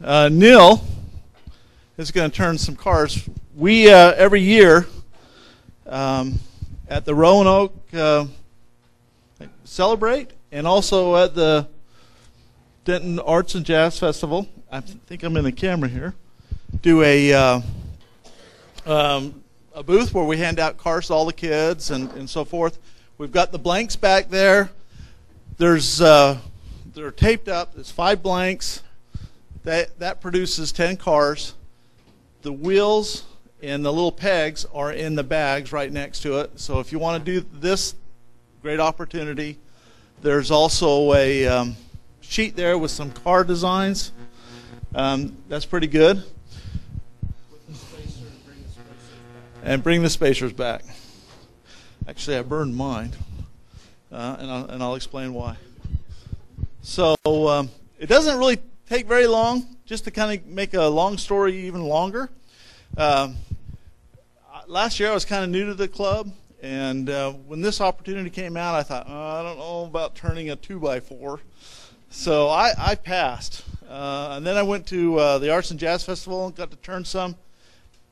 Neil is going to turn some cards. We every year at the Roanoke celebrate, and also at the Denton Arts and Jazz Festival. I think I'm in the camera here. Do a booth where we hand out cards to all the kids and so forth. We've got the blanks back there. There's they're taped up. There's 5 blanks. That produces 10 cars. The wheels and the little pegs are in the bags right next to it. So if you want to do this, great opportunity. There's also a sheet there with some car designs. That's pretty good. And bring the spacers back. Actually, I burned mine, and I'll explain why. So it doesn't really take very long, just to kind of make a long story even longer. Last year I was kind of new to the club, and when this opportunity came out, I thought, I don't know about turning a 2x4. So I passed. And then I went to the Arts and Jazz Festival and got to turn some.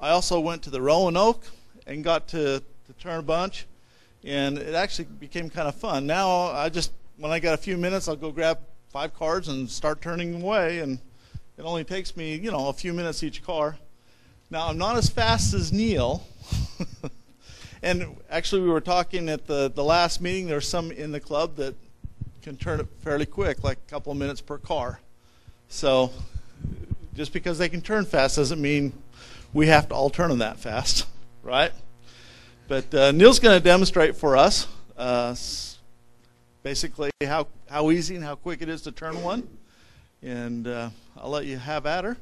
I also went to the Roanoke and got to turn a bunch, and it actually became kind of fun. Now I just, when I got a few minutes, I'll go grab 5 cars and start turning them away, and it only takes me, you know, a few minutes each car. Now I'm not as fast as Neil, and actually we were talking at the last meeting, there's some in the club that can turn it fairly quick, like a couple of minutes per car. So just because they can turn fast doesn't mean we have to all turn them that fast, right? But Neil's going to demonstrate for us basically how easy and how quick it is to turn one, and I'll let you have at her.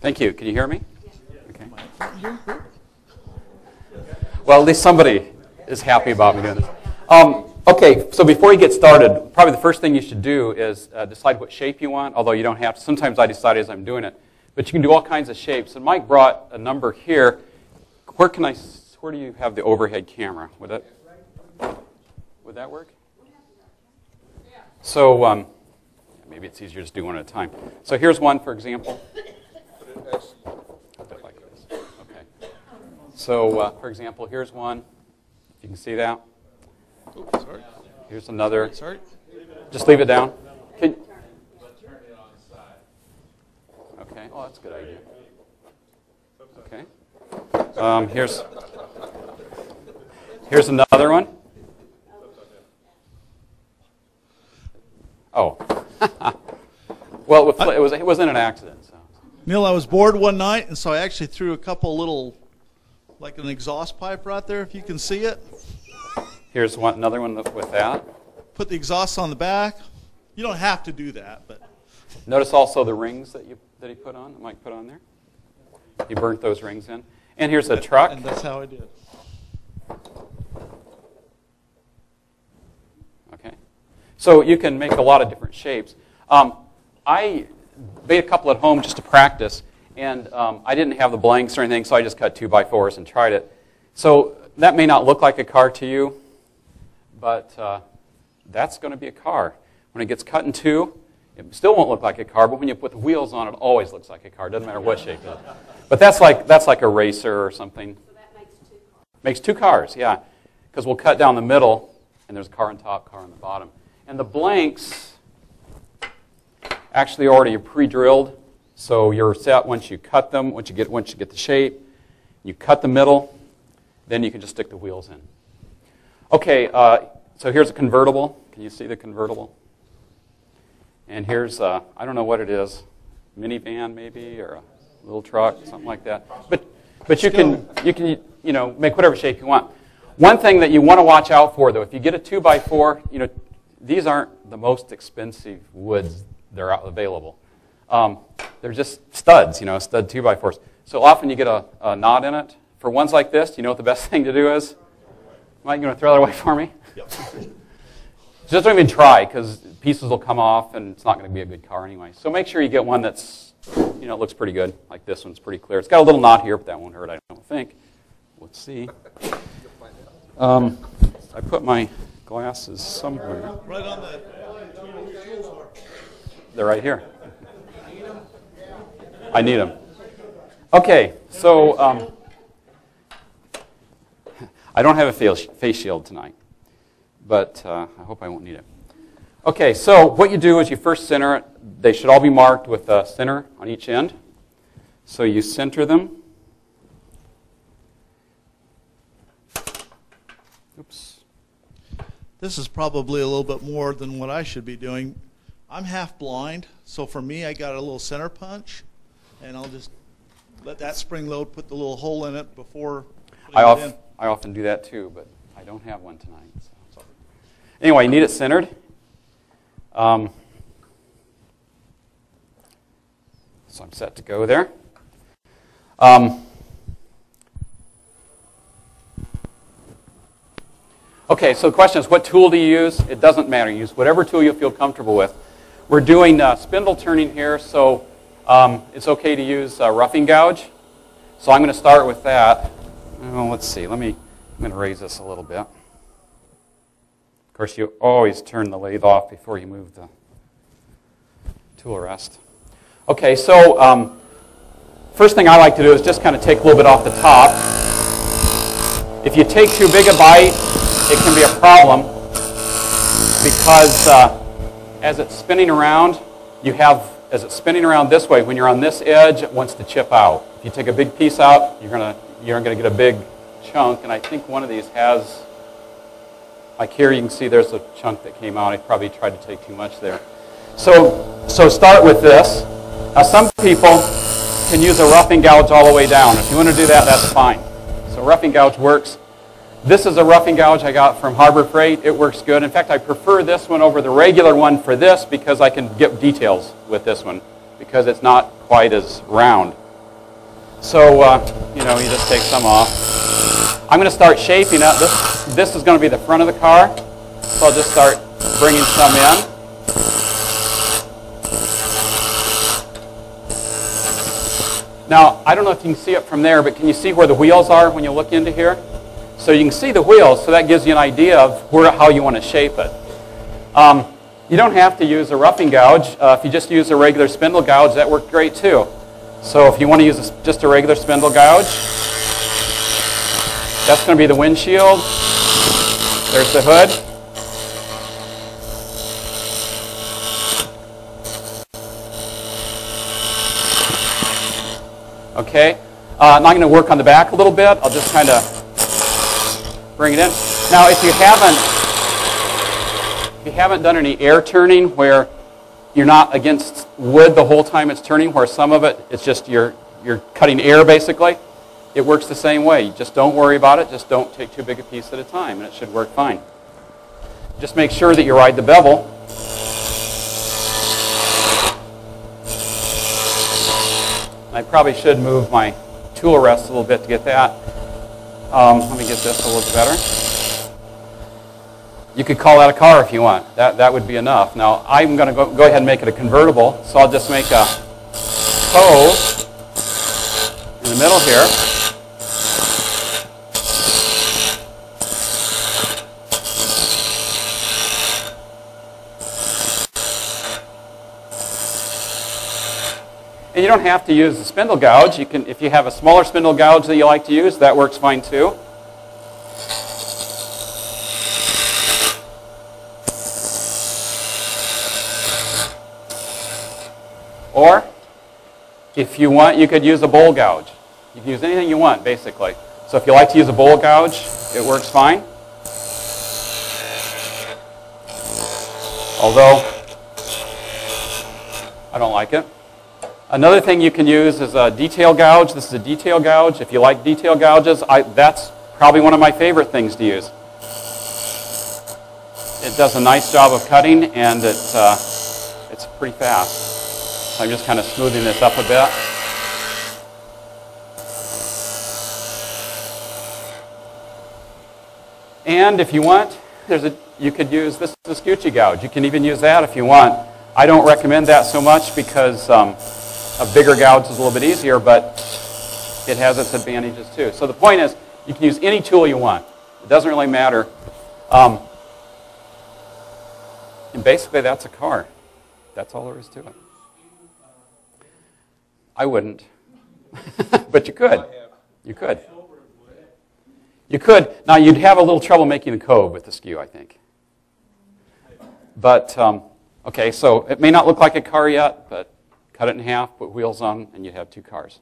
Thank you. Can you hear me? Yeah. Okay. Well, at least somebody is happy about me doing this. Okay, so before you get started, probably the first thing you should do is decide what shape you want, although you don't have to. Sometimes I decide as I'm doing it. But you can do all kinds of shapes. And Mike brought a number here. Where do you have the overhead camera? Would that work? So maybe it's easier to just do one at a time. So here's one, for example. Put it like this. Okay. So for example, here's one. You can see that. Oops, sorry. Here's another. Sorry. Just leave it down. Can you? Okay. Oh, that's a good idea. Okay. Here's another one. Oh. Well, it wasn't an accident. So. Neil, I was bored one night, and so I actually threw a couple little, like an exhaust pipe right there, if you can see it. Here's another one with that. Put the exhaust on the back. You don't have to do that, but. Notice also the rings that he put on, that Mike put on there. He burnt those rings in. And here's a truck. And that's how I did. Okay. So you can make a lot of different shapes. I made a couple at home just to practice, and I didn't have the blanks or anything, so I just cut 2x4s and tried it. So that may not look like a car to you, but that's going to be a car. When it gets cut in two, it still won't look like a car, but when you put the wheels on, it always looks like a car. It doesn't matter what shape it is. But that's like a racer or something. So that makes 2 cars. Makes 2 cars, yeah. Because we'll cut down the middle, and there's a car on top, car on the bottom. And the blanks actually already pre-drilled, so you're set once you cut them, once you get the shape. You cut the middle, then you can just stick the wheels in. Okay, so here's a convertible. Can you see the convertible? And here's, I don't know what it is, minivan maybe, or a little truck, something like that. But you can you know, make whatever shape you want. One thing that you want to watch out for, though, if you get a 2x4, you know, these aren't the most expensive woods that are available. They're just studs, you know, stud 2x4s. So often you get a knot in it. For ones like this, you know what the best thing to do is? Mike, you going to throw that away for me? Yep. Just don't even try, because pieces will come off, and it's not going to be a good car anyway. So make sure you get one that's, you know, looks pretty good. Like this one's pretty clear. It's got a little knot here, but that won't hurt, I don't think. Let's see. I put my glasses somewhere. Right on the. They're right here. I need them. Okay, so I don't have a face shield tonight, but I hope I won't need it. Okay, so what you do is you first center it. They should all be marked with a center on each end. So you center them. Oops. This is probably a little bit more than what I should be doing. I'm half blind, so for me I got a little center punch, and I'll just let that spring load put the little hole in it before putting it in. I often do that too, but I don't have one tonight. So. Anyway, you need it centered. So I'm set to go there. Okay, so the question is, what tool do you use? It doesn't matter. You use whatever tool you feel comfortable with. We're doing spindle turning here, so it's okay to use roughing gouge. So I'm going to start with that. Well, let's see. I'm going to raise this a little bit. Of course, you always turn the lathe off before you move the tool rest. Okay, so first thing I like to do is just kind of take a little bit off the top. If you take too big a bite, it can be a problem because as it's spinning around, as it's spinning around this way, when you're on this edge, it wants to chip out. If you take a big piece out, you're going to get a big chunk, and I think one of these has. Like here, you can see there's a chunk that came out. I probably tried to take too much there. So start with this. Now, some people can use a roughing gouge all the way down. If you want to do that, that's fine. So roughing gouge works. This is a roughing gouge I got from Harbor Freight. It works good. In fact, I prefer this one over the regular one for this because I can get details with this one because it's not quite as round. So, you just take some off. I'm going to start shaping it. This is going to be the front of the car, so I'll just start bringing some in. Now, I don't know if you can see it from there, but can you see where the wheels are when you look into here? So you can see the wheels, so that gives you an idea of how you want to shape it. You don't have to use a roughing gouge. If you just use a regular spindle gouge, that worked great too. So if you want to use just a regular spindle gouge, that's going to be the windshield. There's the hood. Okay. I'm not going to work on the back a little bit. I'll just kind of bring it in. Now, if you haven't done any air turning where you're not against wood the whole time it's turning, where some of it's just you're cutting air basically. It works the same way. You just don't worry about it. Just don't take too big a piece at a time, and it should work fine. Just make sure that you ride the bevel. I probably should move my tool rest a little bit to get that. Let me get this a little bit better. You could call that a car if you want. That would be enough. Now, I'm going to go ahead and make it a convertible, so I'll just make a hole in the middle here. And you don't have to use the spindle gouge. You can, if you have a smaller spindle gouge that you like to use, that works fine too. Or, if you want, you could use a bowl gouge. You can use anything you want, basically. So if you like to use a bowl gouge, it works fine. Although, I don't like it. Another thing you can use is a detail gouge. This is a detail gouge. If you like detail gouges, that's probably one of my favorite things to use. It does a nice job of cutting, and it's pretty fast. So I'm just kind of smoothing this up a bit. And if you want, you could use this is a Scoochie gouge. You can even use that if you want. I don't recommend that so much because a bigger gouge is a little bit easier, but it has its advantages too. So the point is, you can use any tool you want. It doesn't really matter. And basically, that's a car. That's all there is to it. I wouldn't. But you could. You could. You could. Now, you'd have a little trouble making a cove with the skew, I think. But, okay, so it may not look like a car yet, but cut it in half, put wheels on, and you'd have two cars.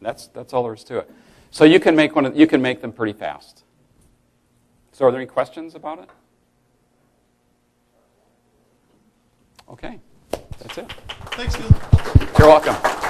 That's all there is to it. So you can make you can make them pretty fast. So are there any questions about it? Okay, that's it. Thanks, Gil. You're welcome.